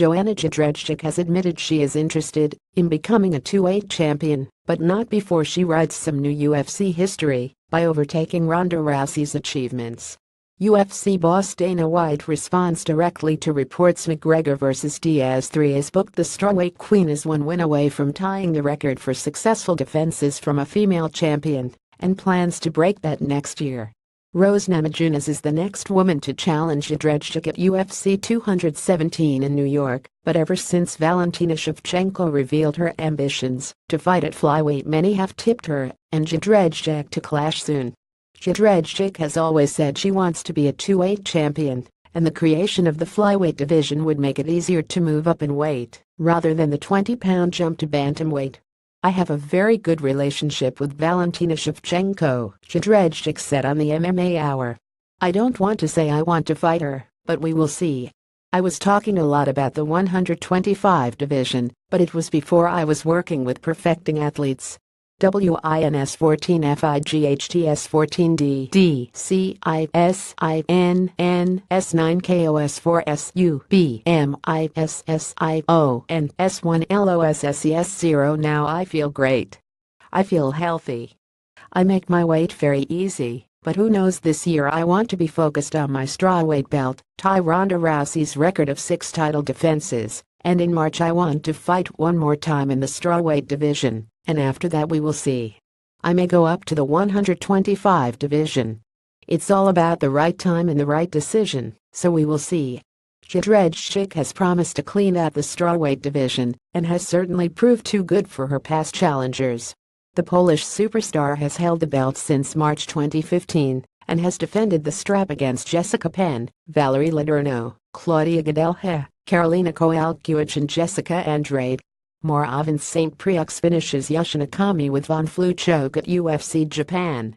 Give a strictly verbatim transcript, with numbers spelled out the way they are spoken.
Joanna Jedrzejczyk has admitted she is interested in becoming a two-weight champion, but not before she writes some new U F C history by overtaking Ronda Rousey's achievements. U F C boss Dana White responds directly to reports McGregor versus Diaz three has booked the strawweight queen as one win away from tying the record for successful defenses from a female champion and plans to break that next year. Rose Namajunas is the next woman to challenge Jedrzejczyk at U F C two seventeen in New York, but ever since Valentina Shevchenko revealed her ambitions to fight at flyweight, many have tipped her and Jedrzejczyk to clash soon. Jedrzejczyk has always said she wants to be a two-weight champion, and the creation of the flyweight division would make it easier to move up in weight, rather than the twenty-pound jump to bantamweight. "I have a very good relationship with Valentina Shevchenko," Jedrzejczyk said on the M M A Hour. "I don't want to say I want to fight her, but we will see. I was talking a lot about the one twenty-five division, but it was before I was working with perfecting athletes." WINS fourteen FIGHTS fourteen DDCISINNS nine KOS four SUBMISSIONS one LOSSES zero. "Now I feel great. I feel healthy. I make my weight very easy, but who knows, this year I want to be focused on my strawweight belt, tie Ronda Rousey's record of six title defenses, and in March I want to fight one more time in the strawweight division, and after that we will see. I may go up to the one twenty-five division. It's all about the right time and the right decision, so we will see." Jedrzejczyk has promised to clean out the strawweight division and has certainly proved too good for her past challengers. The Polish superstar has held the belt since March twenty fifteen and has defended the strap against Jessica Penn, Valerie Lederno, Claudia Gadelha, Karolina Kowalkiewicz and Jessica Andrade. More Avin Saint Preux finishes Yoshinakami with Von Flu choke at U F C Japan,